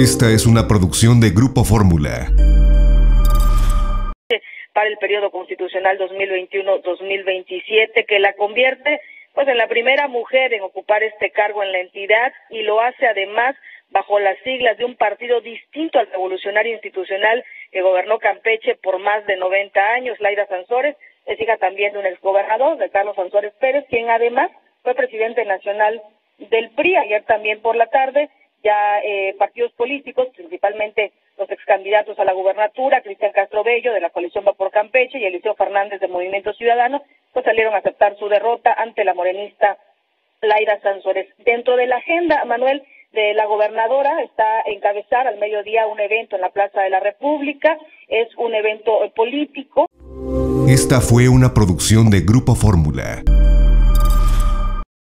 Esta es una producción de Grupo Fórmula. Para el periodo constitucional 2021-2027, que la convierte pues en la primera mujer en ocupar este cargo en la entidad, y lo hace además bajo las siglas de un partido distinto al Revolucionario Institucional que gobernó Campeche por más de 90 años. Layda Sansores es hija también de un exgobernador, de Carlos Sansores Pérez, quien además fue presidente nacional del PRI. Ayer también por la tarde ya partidos políticos, principalmente los excandidatos a la gubernatura, Cristian Castro Bello de la coalición Va por Campeche y Eliseo Fernández de Movimiento Ciudadano, pues salieron a aceptar su derrota ante la morenista Layda Sansores. Dentro de la agenda, Manuel, de la gobernadora está encabezar al mediodía un evento en la Plaza de la República, es un evento político. Esta fue una producción de Grupo Fórmula.